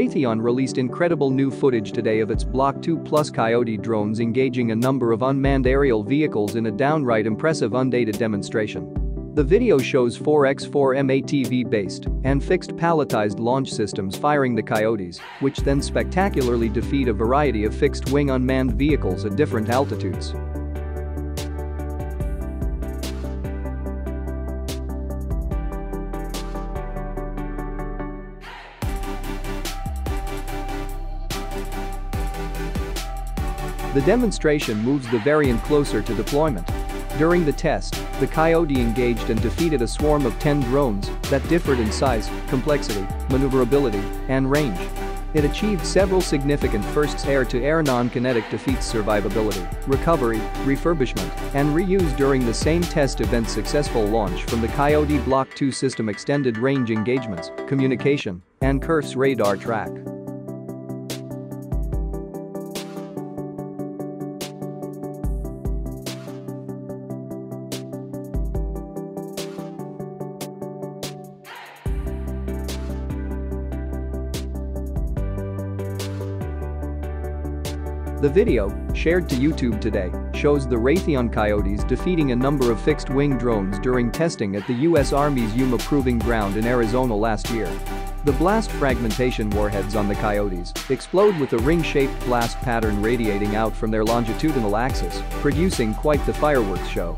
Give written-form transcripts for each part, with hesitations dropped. Raytheon released incredible new footage today of its Block 2+ Coyote drones engaging a number of unmanned aerial vehicles in a downright impressive undated demonstration. The video shows 4x4M ATV-based and fixed palletized launch systems firing the Coyotes, which then spectacularly defeat a variety of fixed-wing unmanned vehicles at different altitudes. The demonstration moves the variant closer to deployment. During the test, the Coyote engaged and defeated a swarm of 10 drones that differed in size, complexity, maneuverability, and range. It achieved several significant firsts: air-to-air non-kinetic defeats, survivability, recovery, refurbishment, and reuse during the same test event, successful launch from the Coyote Block 2 system, extended range engagements, communication, and KuRFS radar track. The video, shared to YouTube today, shows the Raytheon Coyotes defeating a number of fixed-wing drones during testing at the U.S. Army's Yuma Proving Ground in Arizona last year. The blast fragmentation warheads on the Coyotes explode with a ring-shaped blast pattern radiating out from their longitudinal axis, producing quite the fireworks show.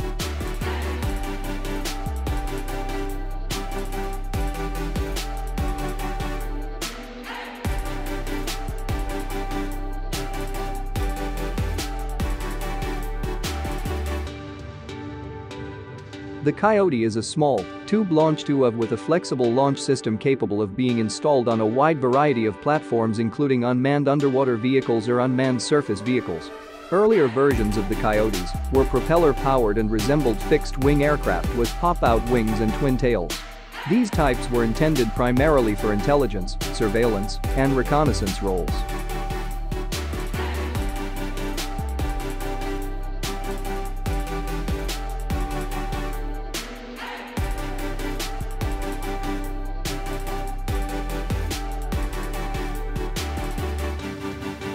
The Coyote is a small, tube launch UAV with a flexible launch system capable of being installed on a wide variety of platforms, including unmanned underwater vehicles or unmanned surface vehicles. Earlier versions of the Coyotes were propeller-powered and resembled fixed-wing aircraft with pop-out wings and twin tails. These types were intended primarily for intelligence, surveillance, and reconnaissance roles.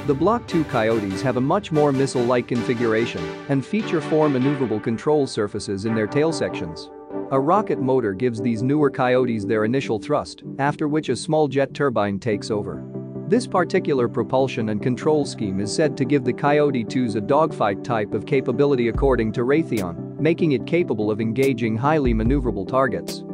The Block 2 Coyotes have a much more missile-like configuration and feature four maneuverable control surfaces in their tail sections. A rocket motor gives these newer Coyotes their initial thrust, after which a small jet turbine takes over. This particular propulsion and control scheme is said to give the Coyote 2s a dogfight type of capability according to Raytheon, making it capable of engaging highly maneuverable targets.